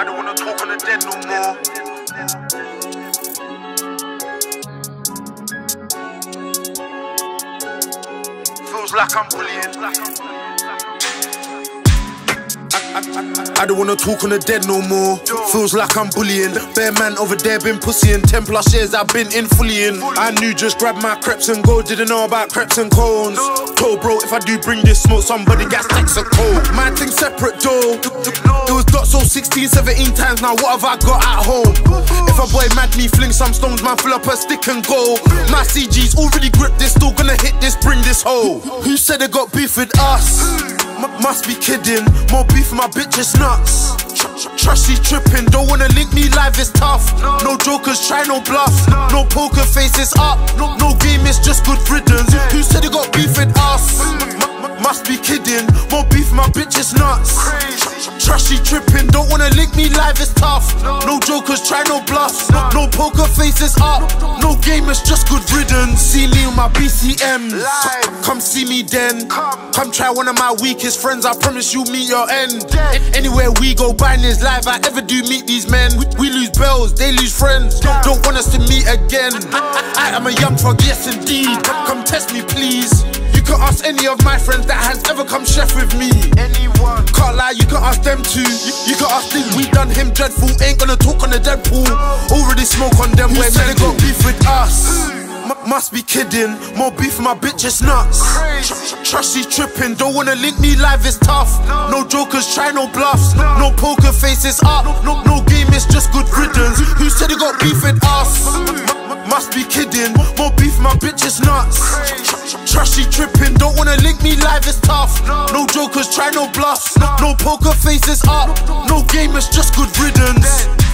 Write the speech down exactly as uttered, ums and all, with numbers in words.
I don't wanna talk on the dead no more. Feels like I'm bullying. I, I, I, I don't wanna talk on the dead no more. Feels like I'm bullying. Bear man over there been pussying. Ten plus years I've been in fullying. I knew just grab my crepes and go. Didn't know about crepes and cones. Told bro if I do bring this smoke, somebody got sex or cold. My thing separate though. It was dot so sixteen, seventeen times. Now what have I got at home? If a boy mad me fling some stones, man fill up a stick and go. My C G's already gripped this. Still gonna hit this, bring this hole. Who said they got beef with us? M- must be kidding. More beef, my bitch is nuts. Trust she tripping. Don't wanna link me live, it's tough. No jokers, try no bluff. No poker faces up. No game, it's just good riddance. Who said they got beef with us? M- must be kidding. More beef, my bitch is nuts. Trust she tripping. Don't wanna link me live, it's tough. No jokers, try no bluffs. No poker faces up. No game, it's just good riddance. See me on my B C Ms. Come see me then. Come try one of my weakest friends. I promise you'll meet your end. Anywhere we go, buying is live. I ever do meet these men. We, we lose bells, they lose friends. Don't, don't want us to meet again. I, I am a young frog, yes indeed. Come test me, please. You can ask any of my friends that has ever come chef with me. Anyone. Can't lie, you can ask them too. You, you can ask this, we done him dreadful. Ain't gonna talk on the Deadpool. Already smoke on them. Who where said they got beef with us? M- must be kidding. More beef, my bitch is nuts. Trust she tripping. Don't wanna link me live, it's tough. No jokers, try no bluffs. No poker faces up. No game, it's just good riddance. Who said they got beef with us? M- must be kidding. More beef, my bitch is nuts. Trust she tripping. Don't wanna link me live, it's tough. No jokers, try no bluffs. No poker faces up. No game, it's just good riddance.